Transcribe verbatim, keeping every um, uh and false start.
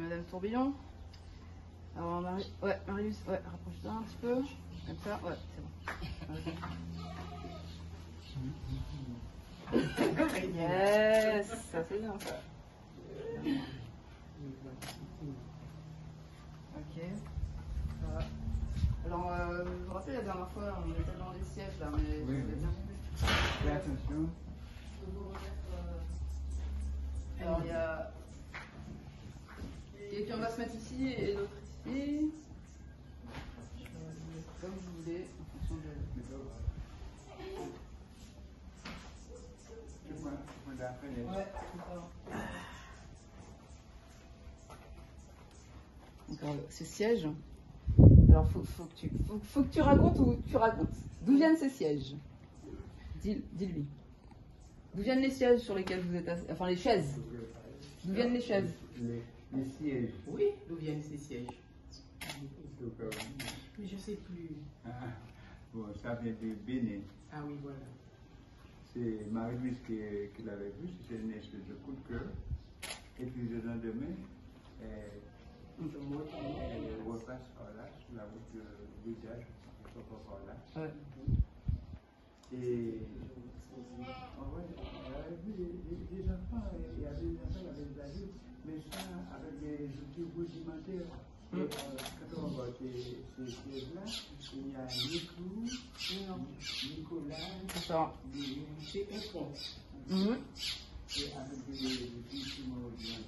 Madame Tourbillon. Alors, Marie... ouais, Marie-Louise, ouais, rapproche-toi un petit peu. Comme ça, ouais, c'est bon. Okay. Yes, ça c'est bien ça. Ok. Euh, alors, euh, vous vous rappelez la dernière fois, on était dans les sièges là, mais oui, oui. Bien vu. Ouais, attention. Alors, il y a. Quelqu'un va se mettre ici et l'autre ici. Comme vous voulez, en fonction de. Ouais, c'est ça. Donc, ces sièges. Alors, faut, faut, que tu, faut, faut que tu racontes ou tu racontes. D'où viennent ces sièges? Dis-lui. D'où viennent les sièges sur lesquels vous êtes assis? Enfin, les chaises. D'où viennent les chaises? Les sièges. Oui, d'où viennent ces sièges? Mais je ne sais plus. Ah, bon, ça vient de Bénin. Ah oui, voilà. C'est Marie-Louise qui, qui l'avait vu, c'était une espèce de coup de cœur. Et puis le lendemain, elle repasse par là, sur la route de visage, elle repasse par là. Et en vrai, j'avais vu des enfants, il y avait des enfants, il y avait des adultes, mais ça avec des outils rudimentaires. Quand on voit ces sièges-là, il y a Nico, Nicolas, c'est un pont. Et avec des outils rudimentaires.